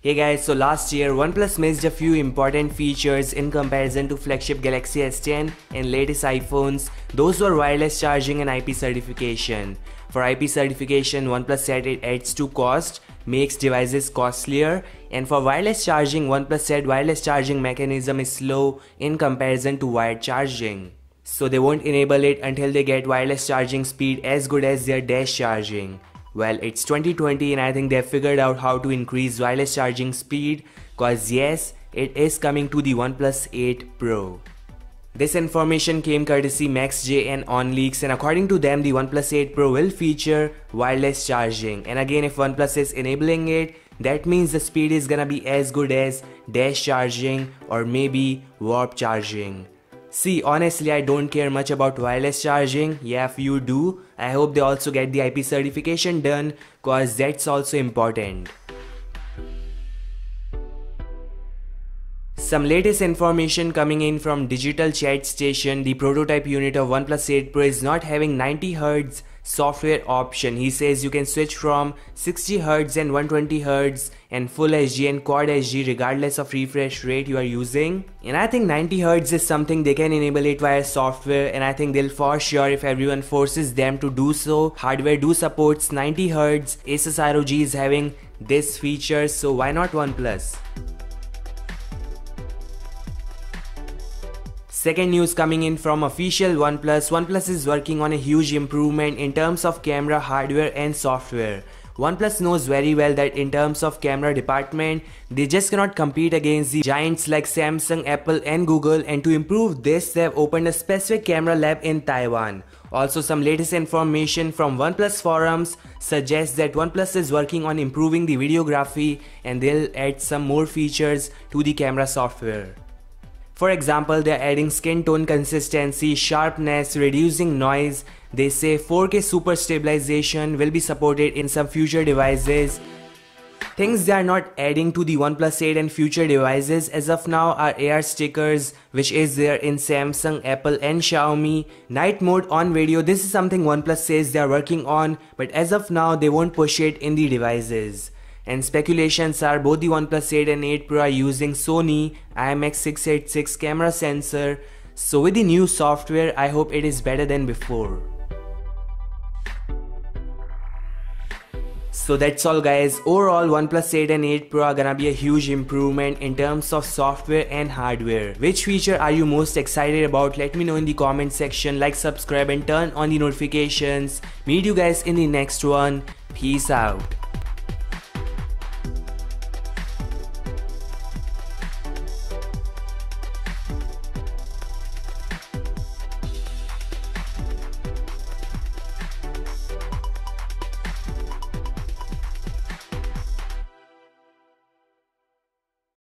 Hey guys, so last year OnePlus missed a few important features in comparison to flagship Galaxy S10 and latest iPhones. Those were wireless charging and IP certification. For IP certification, OnePlus 8 adds to cost, makes devices costlier, and for wireless charging, OnePlus 8 wireless charging mechanism is slow in comparison to wired charging. So they won't enable it until they get wireless charging speed as good as their dash charging. Well, it's 2020 and I think they figured out how to increase wireless charging speed, cause yes, it is coming to the OnePlus 8 Pro. This information came courtesy MaxJ and OnLeaks, and according to them, the OnePlus 8 Pro will feature wireless charging. And again, if OnePlus is enabling it, that means the speed is gonna be as good as dash charging or maybe warp charging. See, honestly, I don't care much about wireless charging. Yeah, if you do, I hope they also get the IP certification done, cause that's also important. Some latest information coming in from Digital Chat Station, the prototype unit of OnePlus 8 Pro is not having 90Hz software option. He says you can switch from 60Hz and 120Hz and Full HD and Quad HD regardless of refresh rate you are using. And I think 90Hz is something they can enable it via software, and I think they'll for sure, if everyone forces them to do so. Hardware do supports 90Hz, ASUS ROG is having this feature, so why not OnePlus? Second news coming in from official OnePlus. OnePlus is working on a huge improvement in terms of camera hardware and software. OnePlus knows very well that in terms of camera department, they just cannot compete against the giants like Samsung, Apple and Google, and to improve this, they have opened a specific camera lab in Taiwan. Also, some latest information from OnePlus forums suggests that OnePlus is working on improving the videography and they'll add some more features to the camera software. For example, they are adding skin tone consistency, sharpness, reducing noise. They say 4K super stabilization will be supported in some future devices. Things they are not adding to the OnePlus 8 and future devices as of now are AR stickers, which is there in Samsung, Apple and Xiaomi. Night mode on video, this is something OnePlus says they are working on, but as of now they won't push it in the devices. And speculations are both the OnePlus 8 and 8 Pro are using Sony IMX686 camera sensor. So with the new software, I hope it is better than before. So that's all guys. Overall, OnePlus 8 and 8 Pro are gonna be a huge improvement in terms of software and hardware. Which feature are you most excited about? Let me know in the comment section. Like, subscribe and turn on the notifications. Meet you guys in the next one. Peace out.